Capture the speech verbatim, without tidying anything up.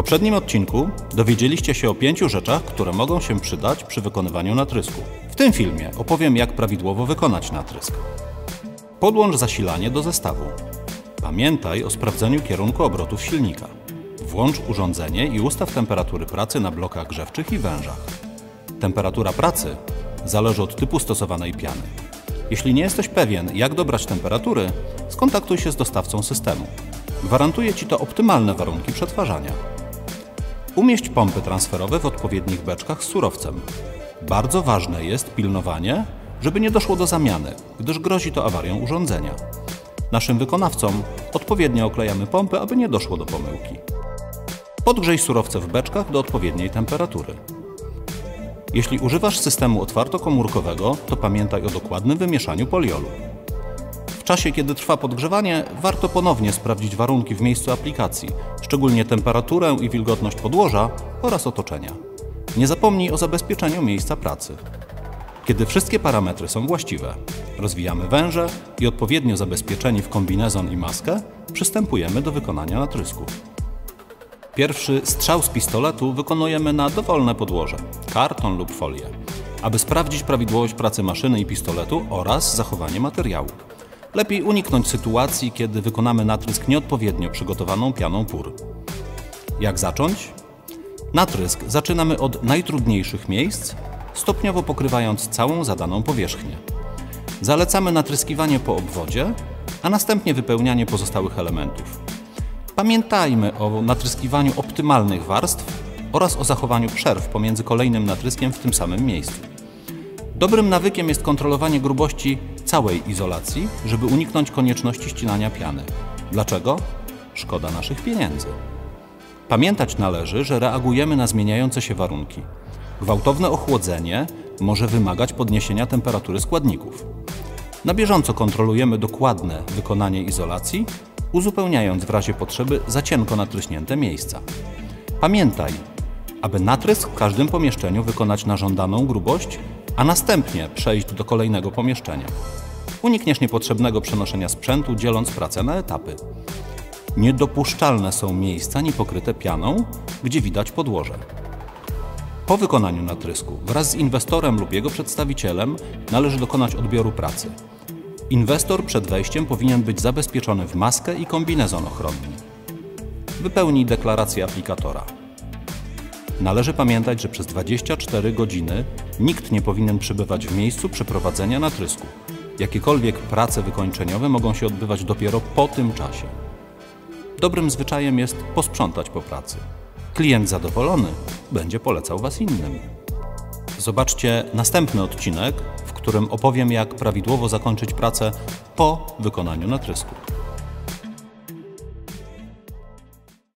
W poprzednim odcinku dowiedzieliście się o pięciu rzeczach, które mogą się przydać przy wykonywaniu natrysku. W tym filmie opowiem, jak prawidłowo wykonać natrysk. Podłącz zasilanie do zestawu. Pamiętaj o sprawdzeniu kierunku obrotów silnika. Włącz urządzenie i ustaw temperatury pracy na blokach grzewczych i wężach. Temperatura pracy zależy od typu stosowanej piany. Jeśli nie jesteś pewien, jak dobrać temperatury, skontaktuj się z dostawcą systemu. Gwarantuje Ci to optymalne warunki przetwarzania. Umieść pompy transferowe w odpowiednich beczkach z surowcem. Bardzo ważne jest pilnowanie, żeby nie doszło do zamiany, gdyż grozi to awarią urządzenia. Naszym wykonawcom odpowiednio oklejamy pompy, aby nie doszło do pomyłki. Podgrzej surowce w beczkach do odpowiedniej temperatury. Jeśli używasz systemu otwartokomórkowego, to pamiętaj o dokładnym wymieszaniu poliolu. W czasie, kiedy trwa podgrzewanie, warto ponownie sprawdzić warunki w miejscu aplikacji, szczególnie temperaturę i wilgotność podłoża oraz otoczenia. Nie zapomnij o zabezpieczeniu miejsca pracy. Kiedy wszystkie parametry są właściwe, rozwijamy węże i odpowiednio zabezpieczeni w kombinezon i maskę, przystępujemy do wykonania natrysku. Pierwszy strzał z pistoletu wykonujemy na dowolne podłoże, karton lub folię, aby sprawdzić prawidłowość pracy maszyny i pistoletu oraz zachowanie materiału. Lepiej uniknąć sytuacji, kiedy wykonamy natrysk nieodpowiednio przygotowaną pianą P U R. Jak zacząć? Natrysk zaczynamy od najtrudniejszych miejsc, stopniowo pokrywając całą zadaną powierzchnię. Zalecamy natryskiwanie po obwodzie, a następnie wypełnianie pozostałych elementów. Pamiętajmy o natryskiwaniu optymalnych warstw oraz o zachowaniu przerw pomiędzy kolejnym natryskiem w tym samym miejscu. Dobrym nawykiem jest kontrolowanie grubości całej izolacji, żeby uniknąć konieczności ścinania piany. Dlaczego? Szkoda naszych pieniędzy. Pamiętać należy, że reagujemy na zmieniające się warunki. Gwałtowne ochłodzenie może wymagać podniesienia temperatury składników. Na bieżąco kontrolujemy dokładne wykonanie izolacji, uzupełniając w razie potrzeby za cienko natryśnięte miejsca. Pamiętaj, aby natrysk w każdym pomieszczeniu wykonać na żądaną grubość, a następnie przejść do kolejnego pomieszczenia. Unikniesz niepotrzebnego przenoszenia sprzętu, dzieląc pracę na etapy. Niedopuszczalne są miejsca niepokryte pianą, gdzie widać podłoże. Po wykonaniu natrysku wraz z inwestorem lub jego przedstawicielem należy dokonać odbioru pracy. Inwestor przed wejściem powinien być zabezpieczony w maskę i kombinezon ochronny. Wypełnij deklarację aplikatora. Należy pamiętać, że przez dwadzieścia cztery godziny nikt nie powinien przebywać w miejscu przeprowadzenia natrysku. Jakiekolwiek prace wykończeniowe mogą się odbywać dopiero po tym czasie. Dobrym zwyczajem jest posprzątać po pracy. Klient zadowolony będzie polecał Was innym. Zobaczcie następny odcinek, w którym opowiem, jak prawidłowo zakończyć pracę po wykonaniu natrysku.